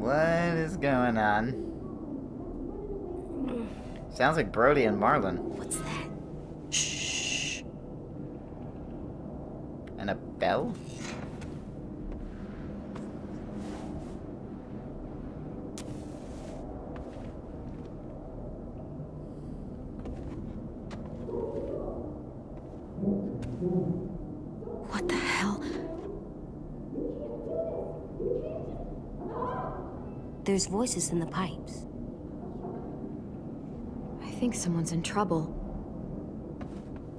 What is going on? Sounds like Brody and Marlon. What's that? Shh. And a bell? What the hell? There's voices in the pipes. I think someone's in trouble.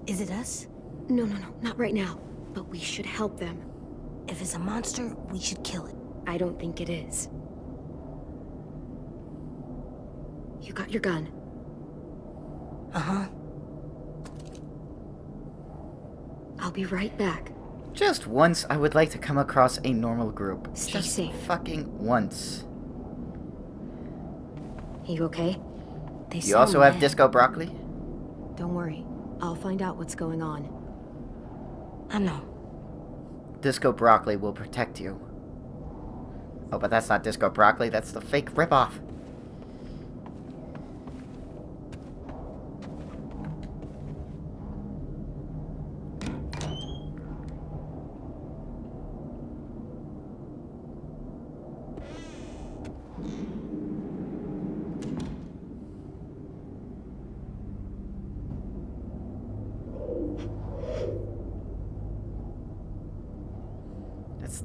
Is it us? No, not right now. But we should help them. If it's a monster, we should kill it. I don't think it is. You got your gun. Uh-huh. I'll be right back. Just once, I would like to come across a normal group. Stay safe. Fucking once. You okay? You also have disco broccoli? Don't worry. I'll find out what's going on. I know. Disco broccoli will protect you. Oh, but that's not disco broccoli. That's the fake ripoff.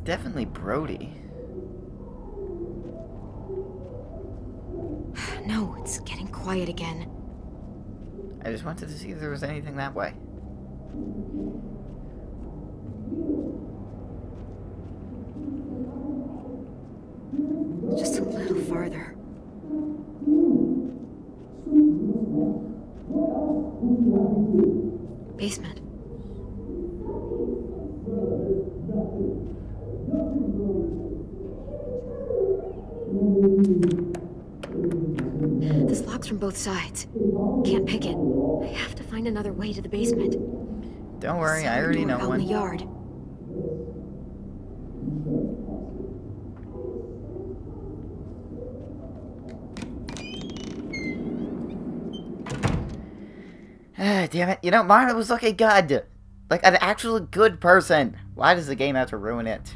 Definitely Brody. No, it's getting quiet again. I just wanted to see if there was anything that way. Just a little farther. Basement. This lock's from both sides. Can't pick it. I have to find another way to the basement. Don't worry, I already know one. In the yard. Damn it. You know, Marlon was looking good. Like an actual good person. Why does the game have to ruin it?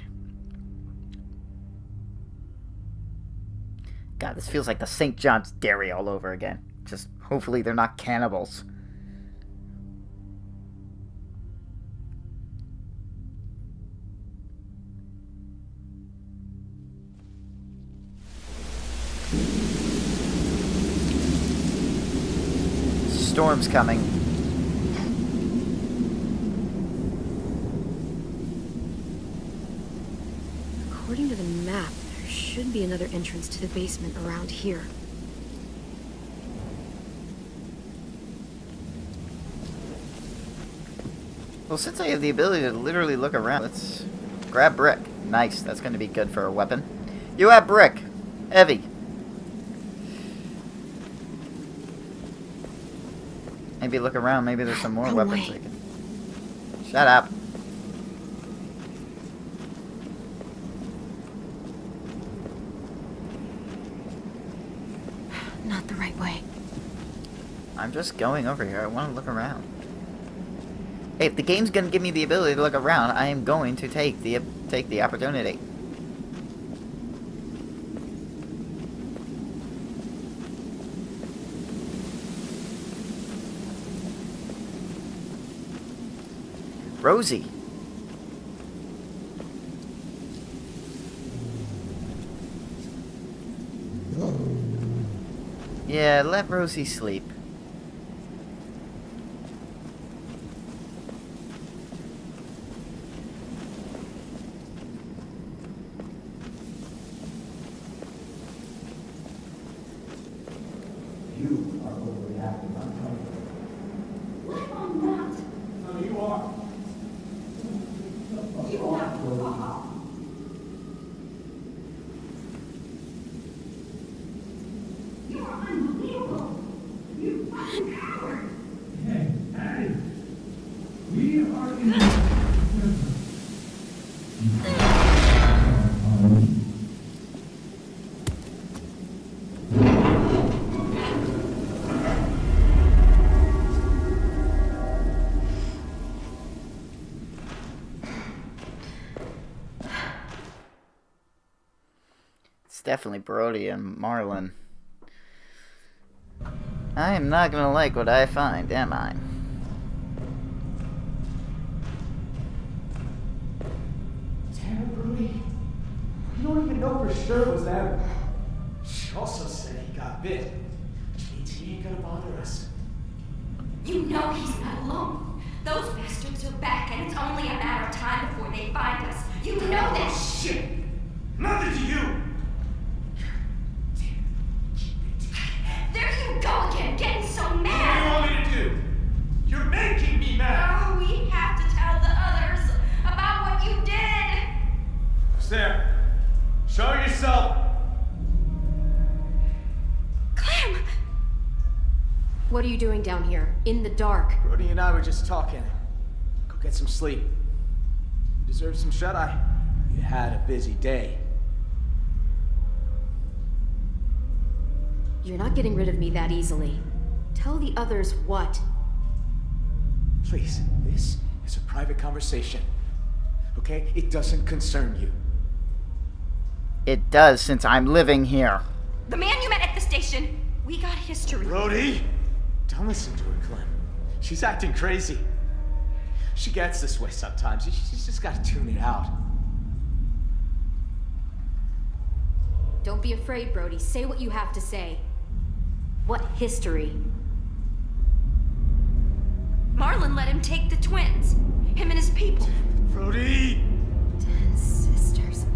God, this feels like the St. John's Dairy all over again. Just hopefully they're not cannibals. Storm's coming. According to the map, should be another entrance to the basement around here. Well, since I have the ability to literally look around, let's grab brick. Nice, that's going to be good for a weapon. You have brick. Heavy. Maybe look around, maybe there's some more weapons I can... Shut up. Not the right way. I'm just going over here. I want to look around. If the game's going to give me the ability to look around, I am going to take the opportunity. Rosie. Yeah, let Rosie sleep. You are overreacting. I'm coming. What on that? No, you are. You are. You are an hour. Hey, we are definitely Brody and Marlon. I am not gonna like what I find, am I? Damn, Brody. We don't even know for sure it was that. She also said he got bit. JT ain't gonna bother us. You know he's not alone. Those bastards are back, and it's only a matter of time before they find us. You know that shit. Nothing to you. There you go again, getting so mad. What do you want me to do? You're making me mad. No, we have to tell the others about what you did. Sam, show yourself. Clem! What are you doing down here, in the dark? Brody and I were just talking. Go get some sleep. You deserve some shut-eye. You had a busy day. You're not getting rid of me that easily. Tell the others what? Please, this is a private conversation. Okay? It doesn't concern you. It does, since I'm living here. The man you met at the station. We got history. Brody! Don't listen to her, Clem. She's acting crazy. She gets this way sometimes. She's just got to tune it out. Don't be afraid, Brody. Say what you have to say. What history? Marlon let him take the twins. Him and his people. Brody! 10 sisters.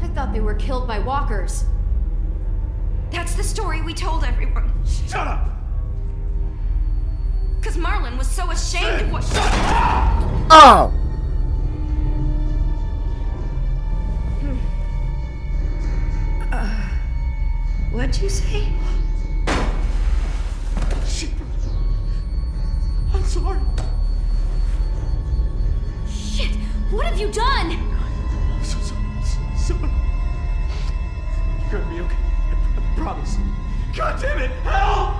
I thought they were killed by walkers. That's the story we told everyone. Shut up! Because Marlon was so ashamed of what— Shut up! Oh! What'd you say? Shit. I'm sorry. Shit! What have you done? I'm so sorry. You're gonna be okay. I promise. God damn it! Help!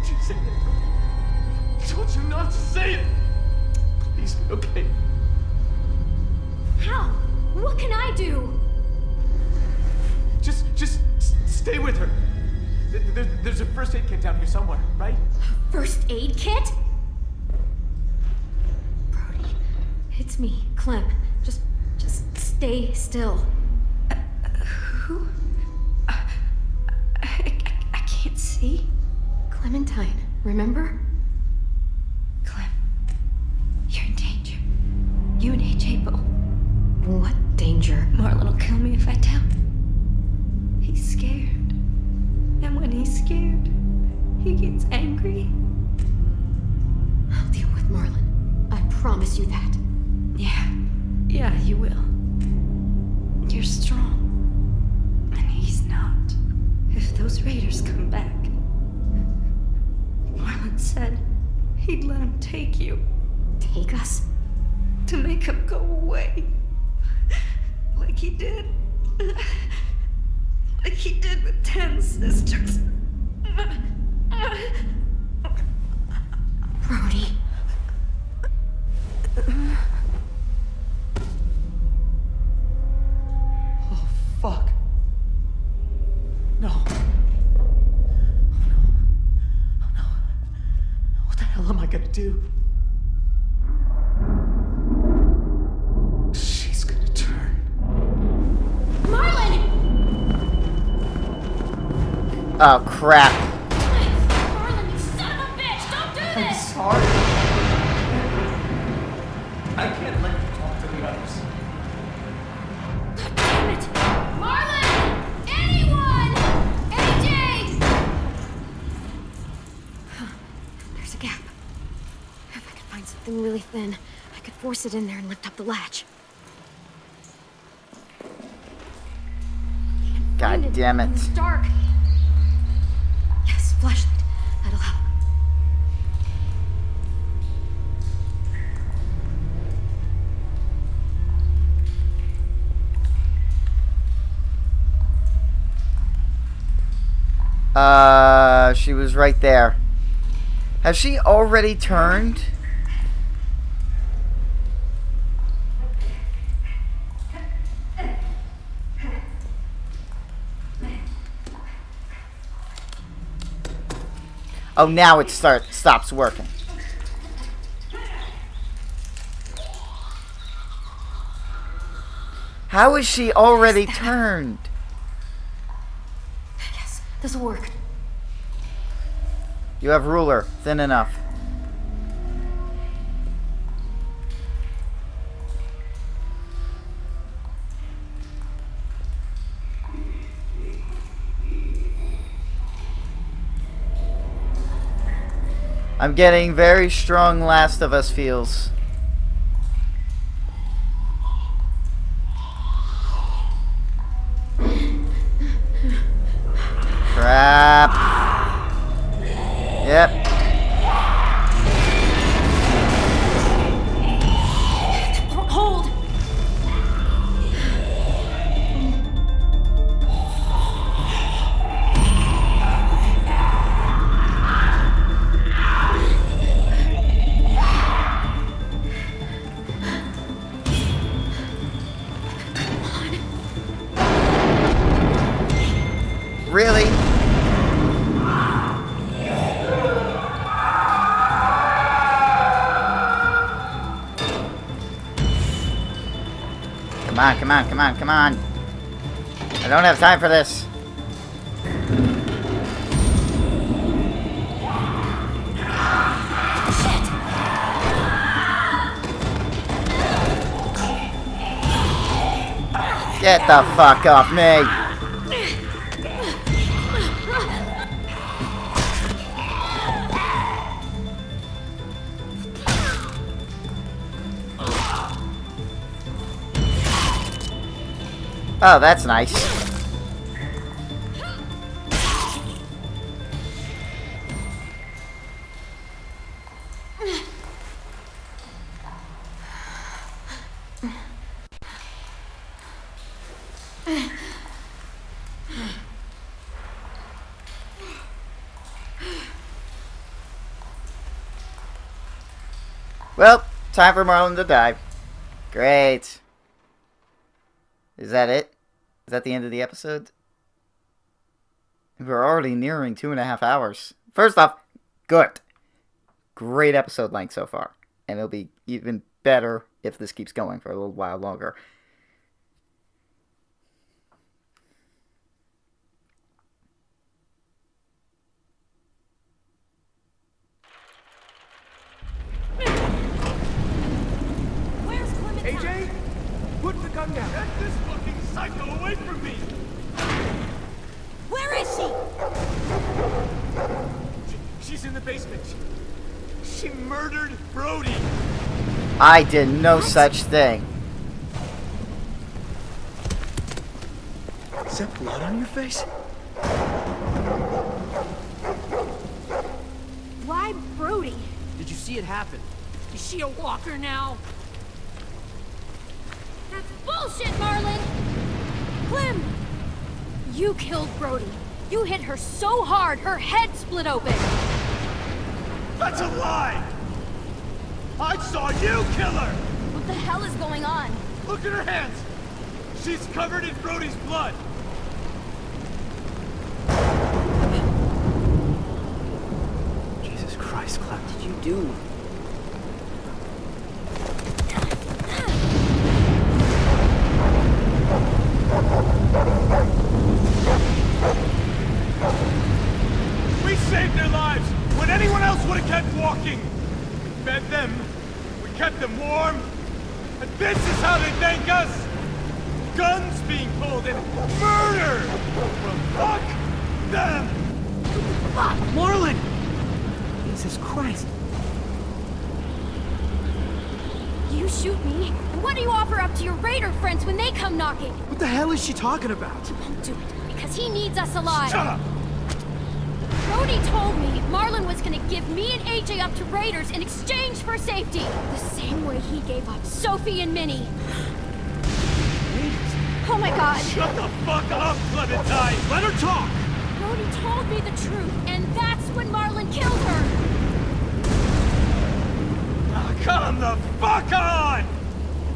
Did you say that? I told you not to say it! Please be okay. How? What can I do? Just stay with her. There's a first aid kit down here somewhere, right? First aid kit? Brody, it's me, Clem. Just stay still. Who? I can't see. Clementine, remember? Clem, you're in danger. You and AJ both. What danger? Marlon will kill me if I tell. He's scared, and when he's scared, he gets angry. I'll deal with Marlon. I promise you that. Yeah, you will. You're strong, and he's not. If those raiders come back, Marlon said he'd let him take you. Take us? To make him go away, like he did. Like he did with 10 sisters. Brody. Oh, fuck. No. Oh, no. Oh, no. What the hell am I gonna do? Oh, crap. Marlon, you son of a bitch! Don't do this! I'm sorry. I can't let you talk to the others. God damn it! Marlon! Anyone! AJ! There's a gap. If I could find something really thin, I could force it in there and lift up the latch. God damn it. It's dark. Flashlight. That'll help. She was right there. Has she already turned? Oh, now it stops working. How is she already turned? Yes, this'll work. You have ruler, thin enough. I'm getting very strong Last of Us feels. Crap. Yep. Hold. Really? Come on, come on, come on, come on. I don't have time for this. Get the fuck off me. Oh, that's nice. Well, time for Marlon to die. Great. Is that it? Is that the end of the episode? We're already nearing 2.5 hours. First off, good. Great episode length so far. And it'll be even better if this keeps going for a little while longer. Where's Clem? AJ, put the gun down. Get this fucking psycho away from me! Where is she? She's in the basement. She murdered Brody. I did no such thing. Is that blood on your face? Why Brody? Did you see it happen? Is she a walker now? That's bullshit, Marlon! Clem! You killed Brody. You hit her so hard, her head split open. That's a lie! I saw you kill her! What the hell is going on? Look at her hands! She's covered in Brody's blood! Jesus Christ, Clem, what did you do? We saved their lives when anyone else would have kept walking. We fed them, we kept them warm, and this is how they thank us. Guns being pulled and murder. Well, fuck them. Fuck, Marlon. Jesus Christ. You shoot me? What do you offer up to your raider friends when they come knocking? What the hell is she talking about? You won't do it, because he needs us alive. Shut up! Brody told me Marlon was gonna give me and AJ up to raiders in exchange for safety. The same way he gave up Sophie and Minnie. Raiders? Oh my god. Shut the fuck up, Clementine! Let her talk! Brody told me the truth, and that's when Marlon killed her! Come the fuck on!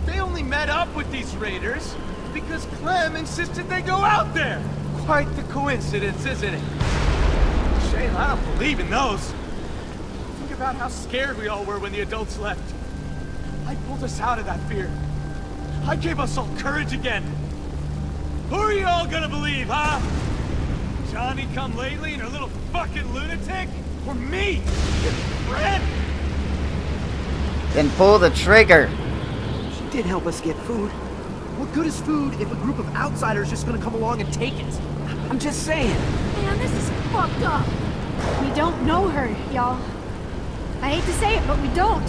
They only met up with these raiders because Clem insisted they go out there. Quite the coincidence, isn't it? Shame Dang, I don't believe in those. Think about how scared we all were when the adults left. I pulled us out of that fear. I gave us all courage again. Who are you all gonna believe, huh? Johnny come lately and her little fucking lunatic? Or me, your friend? Then pull the trigger. She did help us get food. What good is food if a group of outsiders just gonna come along and take it? I'm just saying. Man, this is fucked up. We don't know her, y'all. I hate to say it, but we don't.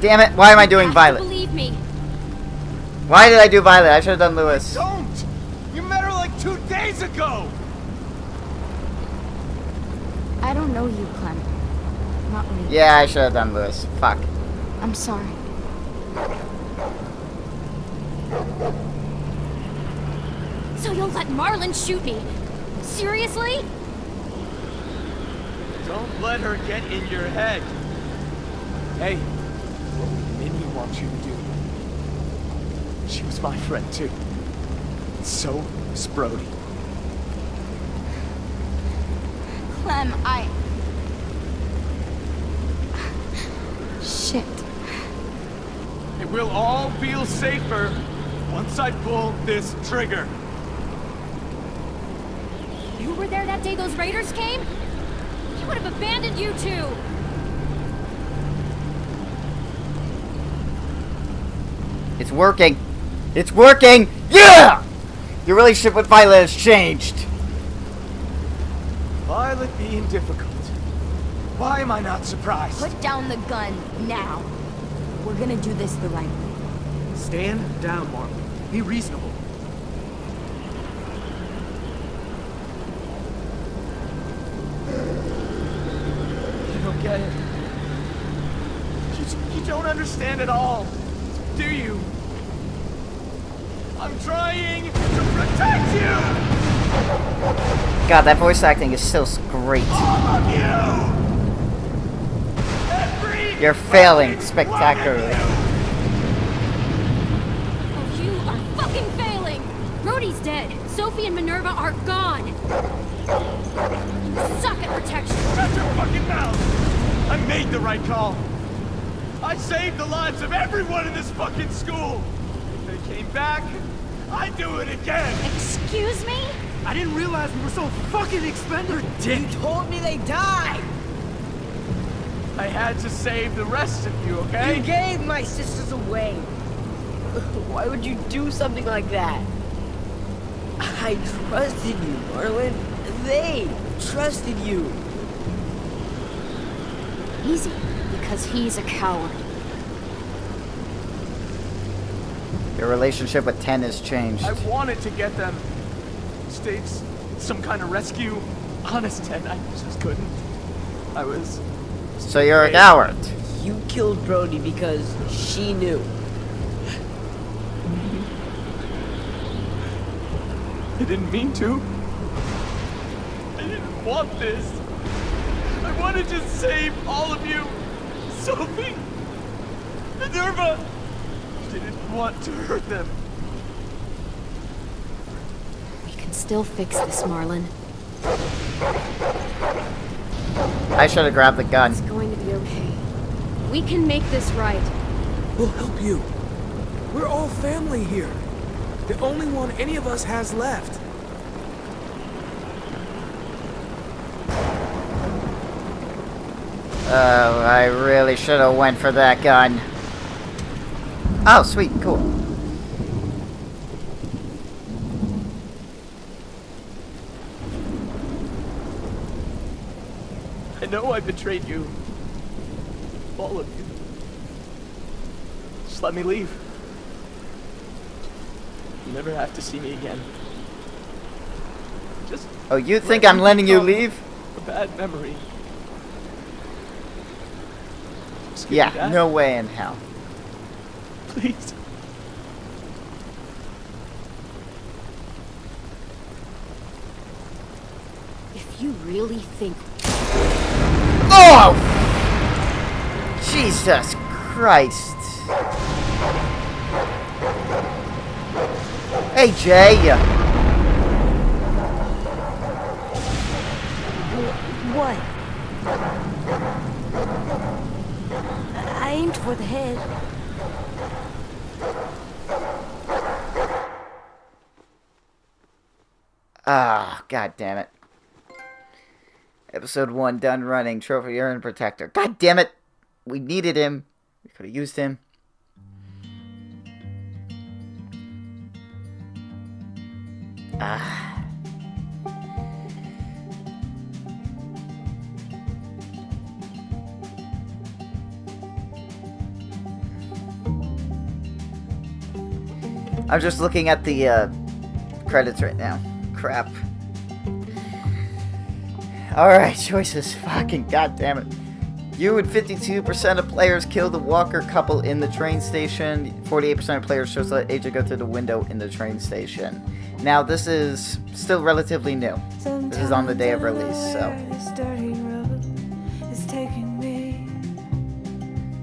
Damn it, why am I doing Violet? Believe me. Why did I do Violet? I should have done Louis. Don't! You met her like 2 days ago! I don't know you, Clem. Not really. Yeah, I should have done Louis. Fuck. I'm sorry. So you'll let Marlon shoot me? Seriously? Don't let her get in your head. Hey, what did Minnie want you to do? She was my friend too. So was Brody. Clem, I... Shit. It will all feel safer once I pull this trigger. You were there that day those raiders came? He would have abandoned you two! It's working! It's working! Yeah! Your relationship with Violet has changed! Violet being difficult. Why am I not surprised? Put down the gun, now. We're gonna do this the right way. Stand down, Marlon. Be reasonable. You don't get it. You don't understand at all, do you? I'm trying to protect you! God, that voice acting is so great. All of you! You're failing spectacularly. Oh, you are fucking failing! Brody's dead. Sophie and Minerva are gone. You suck at protection. Shut your fucking mouth! I made the right call. I saved the lives of everyone in this fucking school. If they came back, I'd do it again. Excuse me? I didn't realize we were so fucking expendable. You told me they died! I had to save the rest of you, okay? You gave my sisters away. Why would you do something like that? I trusted you, Marlon. They trusted you. Easy, because he's a coward. Your relationship with Ten has changed. I wanted to get them... States, some kind of rescue. Honest, Ted, I just couldn't. I was... So you're a coward. You killed Brody because she knew. I didn't mean to. I didn't want this. I wanted to save all of you. Sophie, Minerva, I didn't want to hurt them. Still fix this, Marlon. I should have grabbed the gun. It's going to be okay. We can make this right. We'll help you. We're all family here. The only one any of us has left. Oh, I really should have went for that gun. Oh, sweet, cool. I know I betrayed you. All of you. Just let me leave. You never have to see me again. Just... Oh, you think I'm letting you leave? A bad memory. Yeah, no way in hell. Please. If you really think... Oh! Jesus Christ. AJ! What? with a head. Ah, god damn it. Episode 1, Done Running, Trophy Urn Protector. God damn it! We needed him. We could have used him. Ah. I'm just looking at the credits right now. Crap. Alright, choices. Fucking goddammit. You and 52% of players kill the Walker couple in the train station. 48% of players chose to let AJ go through the window in the train station. Now, this is still relatively new. This is on the day of release, so.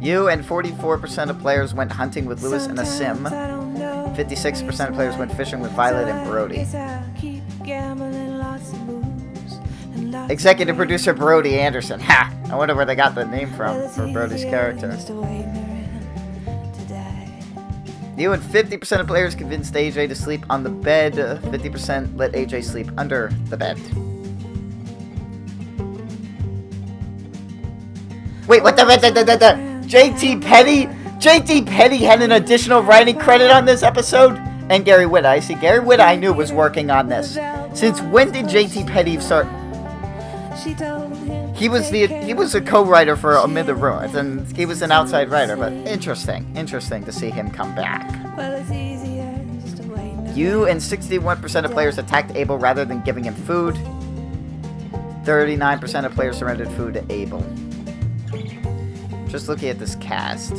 You and 44% of players went hunting with Louis and Asim. 56% of players went fishing with Violet and Brody. Executive producer Brody Anderson. Ha! I wonder where they got the name from for Brody's character. You and 50% of players convinced AJ to sleep on the bed. 50% let AJ sleep under the bed. Wait, what the? JT Petty? JT Petty had an additional writing credit on this episode, and Gary Whitta. I see Gary Whitta I knew was working on this. Since when did JT Petty start? He was a co-writer for Amid the Ruins, and he was an outside writer, but interesting to see him come back. You and 61% of players attacked Abel rather than giving him food. 39% of players surrendered food to Abel. Just looking at this cast.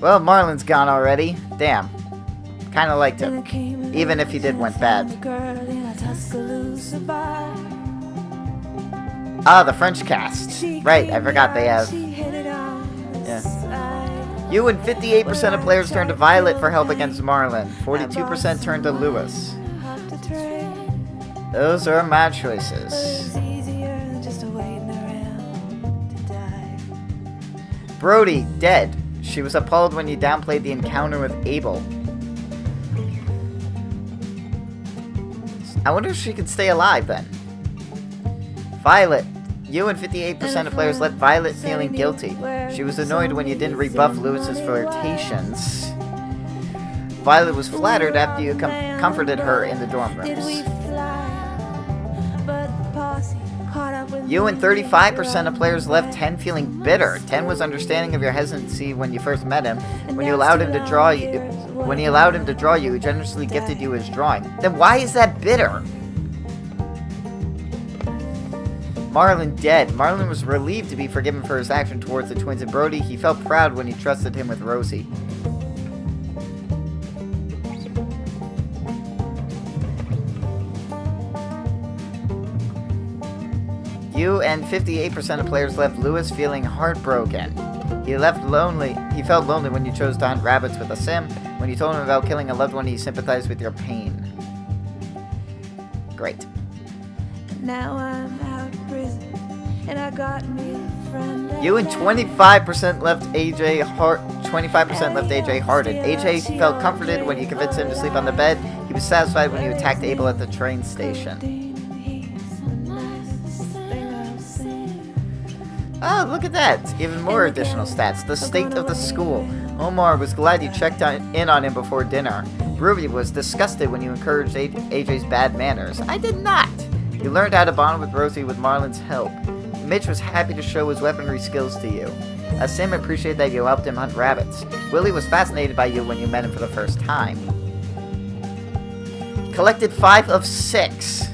Well, Marlon's gone already. Damn. Kinda liked him. Even if he did went bad. Ah, the French cast. Right, I forgot they have. Yeah. You and 58% of players turned to Violet for help against Marlon. 42% turned to Louis. Those are my choices. Brody, dead. She was appalled when you downplayed the encounter with Abel. I wonder if she could stay alive then. Violet. You and 58% of players left Violet feeling guilty. She was annoyed when you didn't rebuff Lewis's flirtations. Violet was flattered after you comforted her in the dorm rooms. You and 35% of players left Ten feeling bitter. Ten was understanding of your hesitancy when you first met him. When you allowed him to draw you, he generously gifted you his drawing. Then why is that bitter? Marlon dead. Marlon was relieved to be forgiven for his action towards the twins and Brody. He felt proud when you trusted him with Rosie. You and 58% of players left Louis feeling heartbroken. He felt lonely when you chose to hunt rabbits with Asim. When you told him about killing a loved one, he sympathized with your pain. Great. Now I'm out of prison, and I got me a friend. You and 25% left AJ heart. 25% left AJ hearted. AJ felt comforted when you convinced him to sleep on the bed. He was satisfied when you attacked Abel at the train station. Oh, look at that! Even more additional stats. The state of the school. Omar was glad you checked in on him before dinner. Ruby was disgusted when you encouraged AJ's bad manners. I did not! You learned how to bond with Rosie with Marlon's help. Mitch was happy to show his weaponry skills to you. Asim appreciated that you helped him hunt rabbits. Willie was fascinated by you when you met him for the first time. Collected 5 of 6.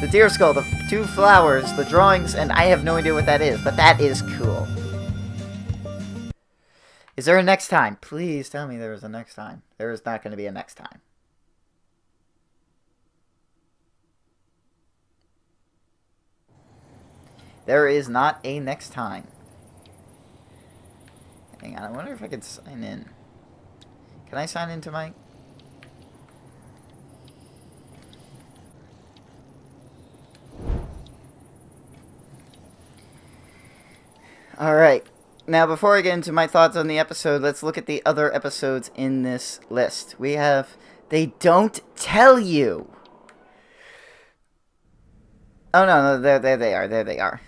The deer skull, the 2 flowers, the drawings, and I have no idea what that is, but that is cool. Is there a next time? Please tell me there is a next time. There is not going to be a next time. There is not a next time. Hang on, I wonder if I could sign in. Can I sign into my... Alright, now before I get into my thoughts on the episode, let's look at the other episodes in this list. We have They Don't Tell You. Oh, no, there they are. There they are.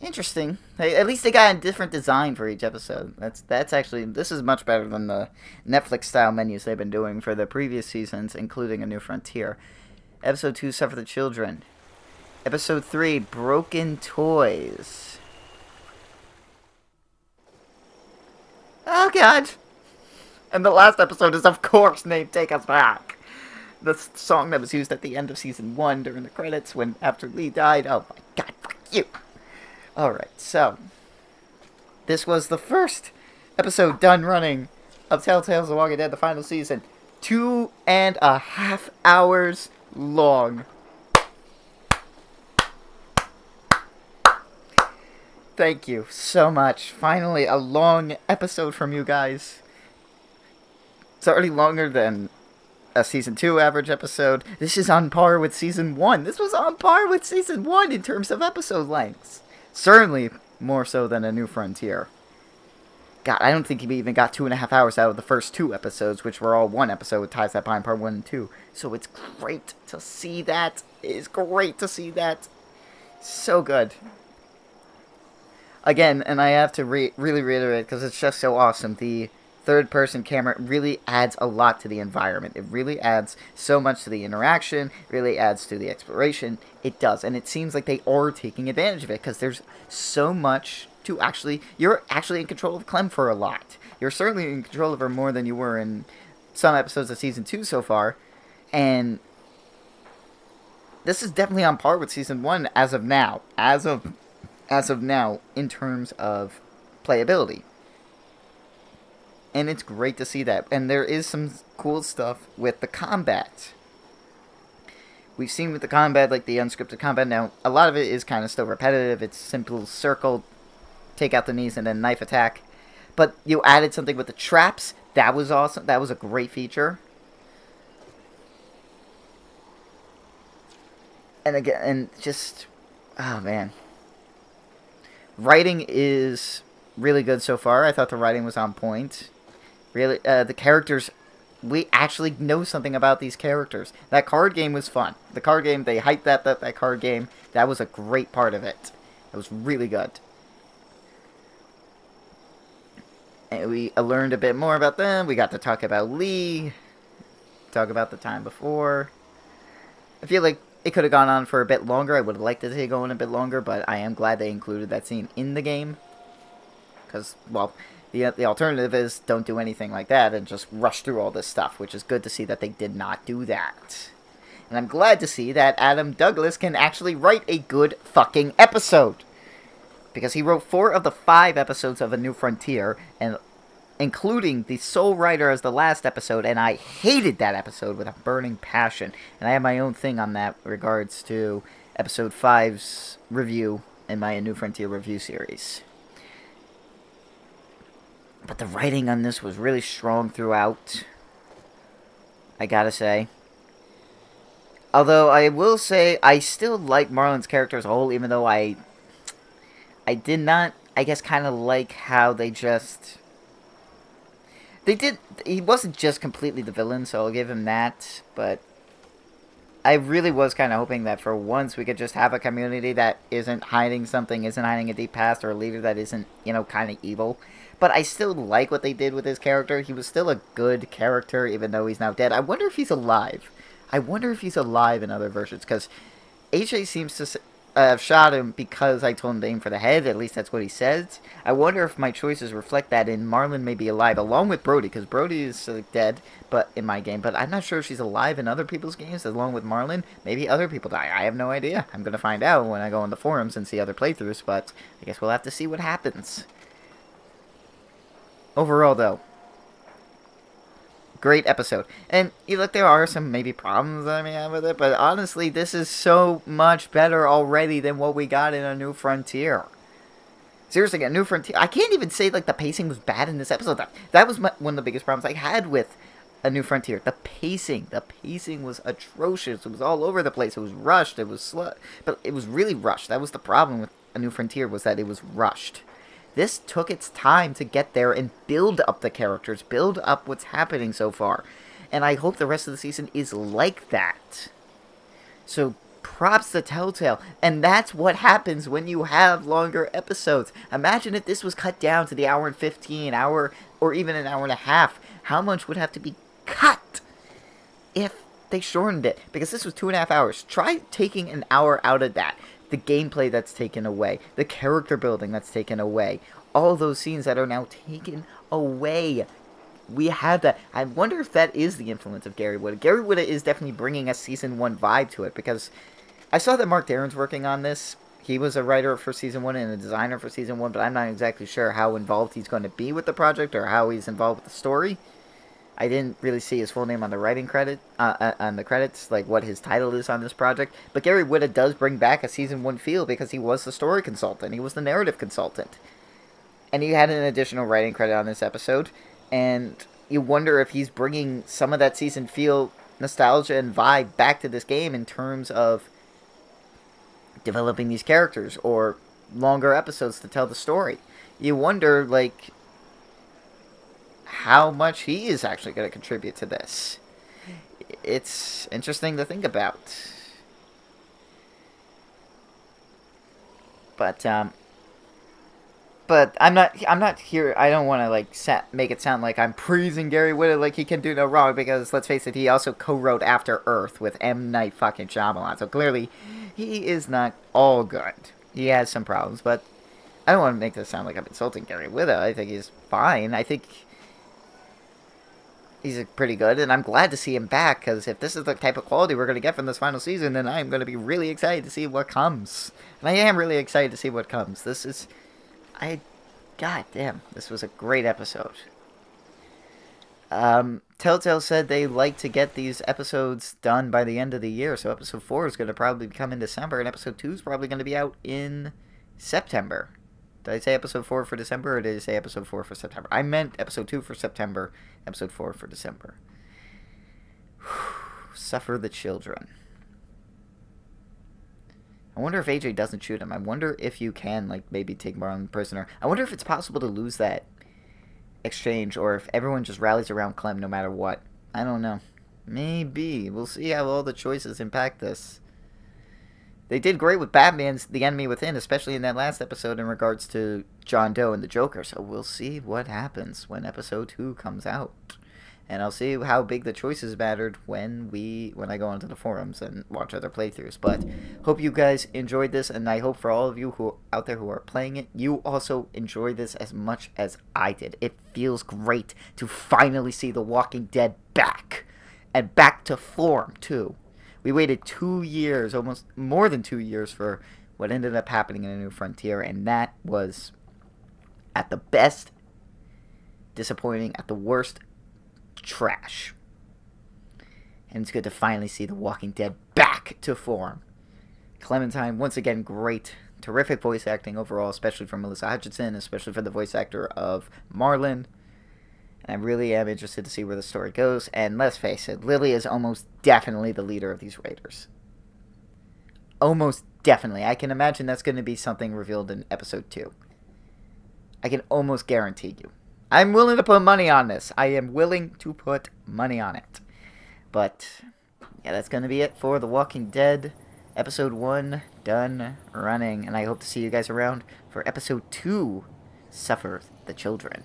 Interesting. At least they got a different design for each episode. That's actually... This is much better than the Netflix-style menus they've been doing for the previous seasons, including A New Frontier. Episode 2, Suffer the Children. Episode 3, Broken Toys. Oh, God. And the last episode is, of course, named Take Us Back. The song that was used at the end of Season 1 during the credits when after Lee died. Oh my god, fuck you! Alright, so. This was the first episode, Done Running, of Telltale's The Walking Dead, The Final Season. 2.5 hours long. Thank you so much. Finally, a long episode from you guys. It's already longer than... a Season 2 average episode. This is on par with Season 1. This was on par with Season 1 in terms of episode lengths. Certainly more so than A New Frontier. God, I don't think he even got 2.5 hours out of the first two episodes, which were all one episode with ties that bind part 1 and 2. So it's great to see that. It is great to see that. So good. Again, and I have to really reiterate because it's just so awesome. The third-person camera really adds a lot to the environment. It really adds so much to the interaction, really adds to the exploration. It does, and it seems like they are taking advantage of it because there's so much to actually... You're actually in control of Clem for a lot. You're certainly in control of her more than you were in some episodes of Season 2 so far, and this is definitely on par with Season 1 as of now. As of now, in terms of playability. And it's great to see that. And there is some cool stuff with the combat. We've seen with the combat, like the unscripted combat. Now, a lot of it is kind of still repetitive. It's simple circle, take out the knees, and then knife attack. But you added something with the traps. That was awesome. That was a great feature. And again, and just... Oh, man. Writing is really good so far. I thought the writing was on point. Really, the characters, we actually know something about these characters. That card game was fun. The card game, they hyped that card game. That was a great part of it. It was really good. And we learned a bit more about them. We got to talk about Lee. Talk about the time before. I feel like it could have gone on for a bit longer. I would have liked it to go on a bit longer, but I am glad they included that scene in the game. Because, well... The alternative is don't do anything like that and just rush through all this stuff, which is good to see that they did not do that. And I'm glad to see that Adam Douglas can actually write a good fucking episode. Because he wrote 4 of the 5 episodes of A New Frontier, and including the sole writer as the last episode, and I hated that episode with a burning passion. And I have my own thing on that regards to episode 5's review in my A New Frontier review series. But the writing on this was really strong throughout, I gotta say. Although, I will say, I still like Marlon's character as a whole, even though I did not, I guess, kind of like how they just... They did... He wasn't just completely the villain, so I'll give him that, but... I really was kind of hoping that for once we could just have a community that isn't hiding something, isn't hiding a deep past, or a leader that isn't, you know, kind of evil. But I still like what they did with his character. He was still a good character, even though he's now dead. I wonder if he's alive. I wonder if he's alive in other versions, because AJ seems to have shot him because I told him to aim for the head. At least that's what he says. I wonder if my choices reflect that, and Marlon may be alive, along with Brody, because Brody is dead but in my game. But I'm not sure if she's alive in other people's games, along with Marlon. Maybe other people die. I have no idea. I'm going to find out when I go on the forums and see other playthroughs, but I guess we'll have to see what happens. Overall, though, great episode. And you look, there are some maybe problems I may have with it, but honestly, this is so much better already than what we got in A New Frontier. Seriously, A New Frontier. I can't even say, like, the pacing was bad in this episode. That was one of the biggest problems I had with A New Frontier. The pacing. The pacing was atrocious. It was all over the place. It was rushed. It was slow. But it was really rushed. That was the problem with A New Frontier was that it was rushed. This took its time to get there and build up the characters, build up what's happening so far. And I hope the rest of the season is like that. So props to Telltale. And that's what happens when you have longer episodes. Imagine if this was cut down to the hour and 15, hour, or even an hour and a half. How much would have to be cut if they shortened it? Because this was 2.5 hours. Try taking an hour out of that. The gameplay that's taken away, the character building that's taken away, all those scenes that are now taken away. We have that. I wonder if that is the influence of Gary Whitta. Gary Whitta is definitely bringing a Season 1 vibe to it, because I saw that Mark Darren's working on this. He was a writer for Season 1 and a designer for Season 1, but I'm not exactly sure how involved he's going to be with the project or how he's involved with the story. I didn't really see his full name on the writing credit, on the credits, like what his title is on this project. But Gary Whitta does bring back a Season 1 feel because he was the story consultant. He was the narrative consultant. And he had an additional writing credit on this episode. And you wonder if he's bringing some of that season feel, nostalgia, and vibe back to this game in terms of developing these characters or longer episodes to tell the story. You wonder, like, how much he is actually going to contribute to this. It's interesting to think about. But I'm not here. I don't want to, like, make it sound like I'm praising Gary Whitta like he can do no wrong, because let's face it, he also co-wrote After Earth with M. Night fucking Shyamalan. So clearly, he is not all good. He has some problems, but I don't want to make this sound like I'm insulting Gary Whitta. I think he's fine. I think he's pretty good, and I'm glad to see him back, because if this is the type of quality we're going to get from this final season, then I'm going to be really excited to see what comes. And I am really excited to see what comes. This is... God damn, this was a great episode. Telltale said they like to get these episodes done by the end of the year, so episode 4 is going to probably come in December, and episode 2 is probably going to be out in September. Did I say episode 4 for December, or did I say episode 4 for September? I meant episode 2 for September, episode 4 for December. Suffer the children. I wonder if AJ doesn't shoot him. I wonder if you can, like, maybe take Marlon prisoner. I wonder if it's possible to lose that exchange, or if everyone just rallies around Clem no matter what. I don't know. Maybe. We'll see how all the choices impact this. They did great with Batman's The Enemy Within, especially in that last episode in regards to John Doe and the Joker. So we'll see what happens when episode 2 comes out. And I'll see how big the choices mattered when I go onto the forums and watch other playthroughs. But hope you guys enjoyed this, and I hope for all of you who are out there who are playing it, you also enjoy this as much as I did. It feels great to finally see The Walking Dead back, and back to form too. We waited 2 years, almost more than 2 years, for what ended up happening in A New Frontier, and that was at the best disappointing, at the worst trash. And it's good to finally see The Walking Dead back to form. Clementine, once again, great, terrific voice acting overall, especially from Melissa Hutchinson, especially for the voice actor of Marlon. And I really am interested to see where the story goes. And let's face it, Lily is almost definitely the leader of these raiders. Almost definitely. I can imagine that's going to be something revealed in episode 2. I can almost guarantee you. I'm willing to put money on this. I am willing to put money on it. But, yeah, that's going to be it for The Walking Dead Episode 1, Done Running. And I hope to see you guys around for Episode 2, Suffer the Children.